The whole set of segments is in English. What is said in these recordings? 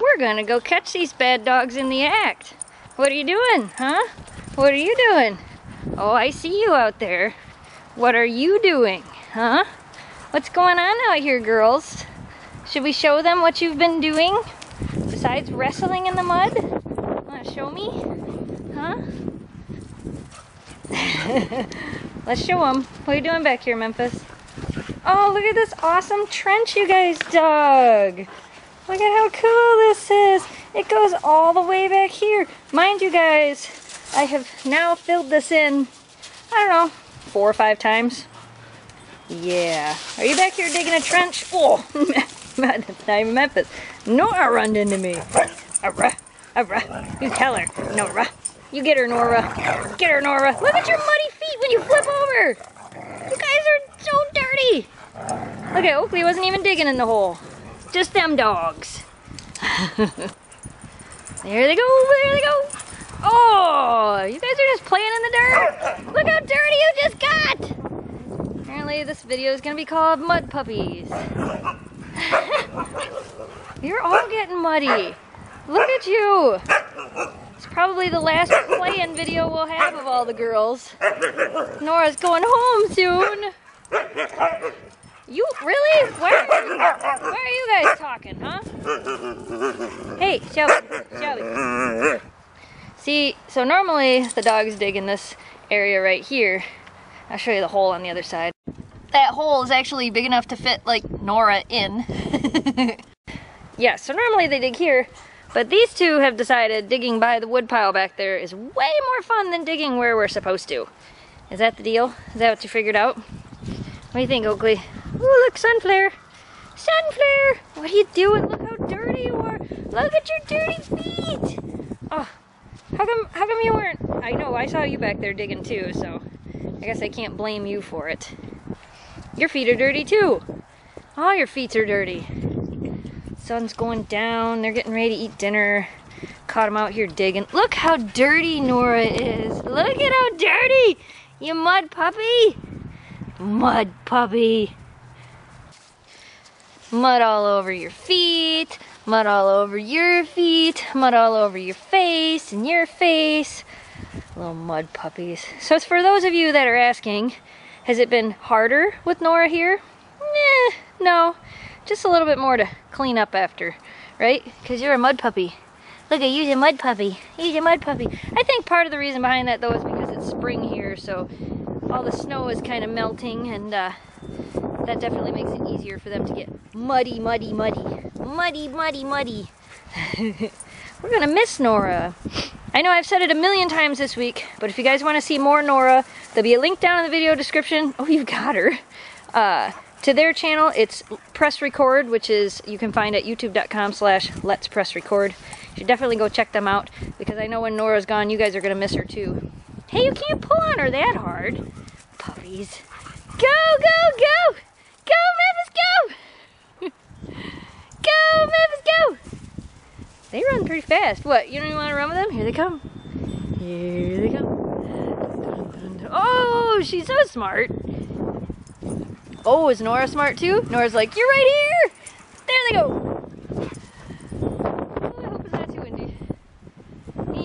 We're gonna go catch these bad dogs in the act. What are you doing, huh? What are you doing? Oh, I see you out there. What are you doing, huh? What's going on out here, girls? Should we show them what you've been doing? Besides wrestling in the mud? Wanna show me? Huh? Let's show them. What are you doing back here, Memphis? Oh, look at this awesome trench you guys dug. Look at how cool this is. It goes all the way back here. Mind you guys, I have now filled this in, I don't know, 4 or 5 times. Yeah. Are you back here digging a trench? Oh, not even Memphis. Nora run into me. You tell her, Nora. You get her, Nora. Get her, Nora. Look at your muddy feet when you flip over. You guys are so dirty. Look at Oakley wasn't even digging in the hole. Just them dogs. There they go, there they go. Oh, you guys are just playing in the dirt. Look how dirty you just got. Apparently this video is gonna be called Mud Puppies. You're all getting muddy. Look at you. It's probably the last play-in video we'll have of all the girls. Nora's going home soon. You really? Why are you guys talking, huh? Hey, Shelly. See, so normally the dogs dig in this area right here. I'll show you the hole on the other side. That hole is actually big enough to fit, like, Nora in. Yeah, so normally they dig here, but these two have decided digging by the wood pile back there is way more fun than digging where we're supposed to. Is that the deal? Is that what you figured out? What do you think, Oakley? Oh, look, Sunflare! Sunflare! What are you doing? Look how dirty you are! Look at your dirty feet! Oh, how come you weren't? I know, I saw you back there digging too, so I guess I can't blame you for it. Your feet are dirty too! All your feet are dirty. Sun's going down, they're getting ready to eat dinner. Caught them out here digging. Look how dirty Nora is! Look at how dirty! You mud puppy! Mud puppy! Mud all over your feet, mud all over your feet, mud all over your face and your face. Little mud puppies. So it's for those of you that are asking, has it been harder with Nora here? Nah, no. Just a little bit more to clean up after, right? Because you're a mud puppy. Look at you's a mud puppy. You's a mud puppy. I think part of the reason behind that though is because it's spring here, so all the snow is kind of melting and that definitely makes it easier for them to get muddy, muddy, muddy. Muddy, muddy, muddy. We're gonna miss Nora. I know I've said it 1,000,000 times this week, but if you guys wanna see more Nora, there'll be a link down in the video description. Oh, you've got her. To their channel, it's Press Record, which is, you can find at youtube.com/letspressrecord. You should definitely go check them out, because I know when Nora's gone, you guys are gonna miss her too. Hey, you can't pull on her that hard. Puppies. Go, go, go! Go, Memphis, go! Go, Memphis, go! They run pretty fast. What, you don't even want to run with them? Here they come. Here they come. Oh, she's so smart. Oh, is Nora smart too? Nora's like, you're right here! There they go! Oh, I hope it's not too windy.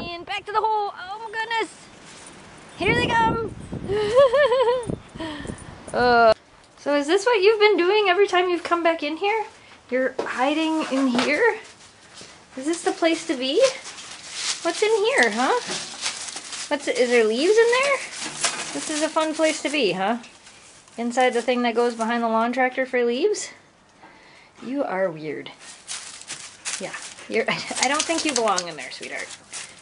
And back to the hole. Oh my goodness! Here they come! So is this what you've been doing every time you've come back in here? You're hiding in here? Is this the place to be? What's in here, huh? Is there leaves in there? This is a fun place to be, huh? Inside the thing that goes behind the lawn tractor for leaves? You are weird. Yeah, I don't think you belong in there, sweetheart.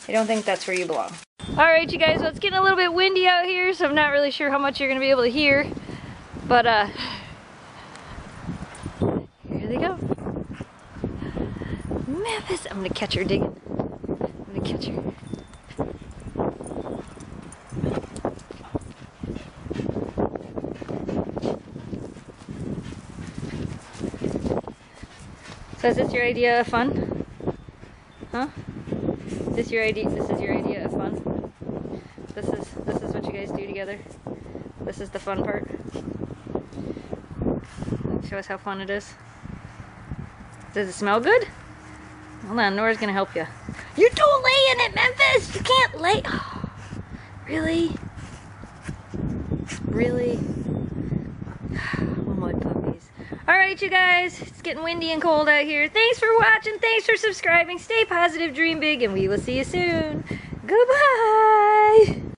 I don't think that's where you belong. Alright you guys, well, it's getting a little bit windy out here, so I'm not really sure how much you're going to be able to hear. But here they go. Memphis! I'm going to catch her digging. I'm going to catch her. So is this your idea of fun? Huh? This is your idea of fun? This is what you guys do together? This is the fun part? Show us how fun it is. Does it smell good? Hold on, Nora's gonna help you. You don't lay in it, Memphis! You can't lay. Oh, really? Really? One more puppies. Alright, you guys. It's getting windy and cold out here. Thanks for watching. Thanks for subscribing. Stay positive, dream big, and we will see you soon. Goodbye!